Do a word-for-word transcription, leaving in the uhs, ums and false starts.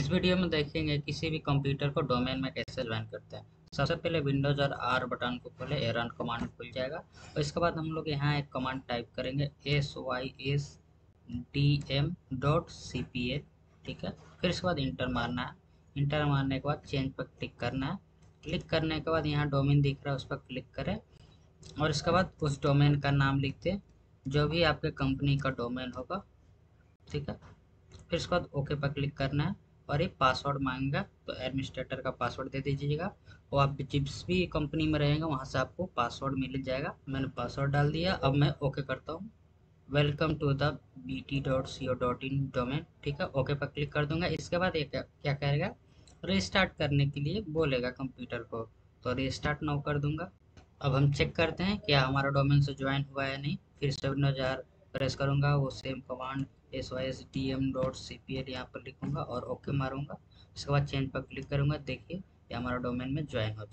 इस वीडियो में देखेंगे किसी भी कंप्यूटर को डोमेन में कैसे ज्वाइन करते हैं। सबसे पहले विंडोज और आर बटन को खोले, एरन कमांड खुल जाएगा और इसके बाद हम लोग यहाँ एक कमांड टाइप करेंगे S Y S D M dot C P L, ठीक है। फिर इसके बाद इंटर मारना है, इंटर मारने के बाद चेंज पर क्लिक करना है। क्लिक करने के बाद यहाँ डोमेन दिख रहा है, उस पर क्लिक करें और इसके बाद उस डोमेन का नाम लिखते हैं जो भी आपके कंपनी का डोमेन होगा, ठीक है। फिर इसके बाद ओके पर क्लिक करना है और ये पासवर्ड मांगेगा तो एडमिनिस्ट्रेटर का पासवर्ड दे दीजिएगा। वो आप जिस भी कंपनी में रहेंगे वहाँ से आपको पासवर्ड मिल जाएगा। मैंने पासवर्ड डाल दिया, अब मैं ओके करता हूँ। Welcome to the B T dot C O dot in domain, ठीक है। ओके पर क्लिक कर दूंगा। इसके बाद ये क्या करेगा, रिस्टार्ट करने के लिए बोलेगा कंप्यूटर को, तो रिस्टार्ट नाउ कर दूंगा। अब हम चेक करते हैं क्या हमारा डोमेन से ज्वाइन हुआ है या नहीं। फिर से विंडोज आर प्रेस करूँगा, वो same command S Y S D M dot C P L यहाँ पर लिखूँगा और ओके मारूंगा। इसके बाद चेंज पर क्लिक करूँगा। देखिए ये हमारा डोमेन में ज्वाइन हो चुका है।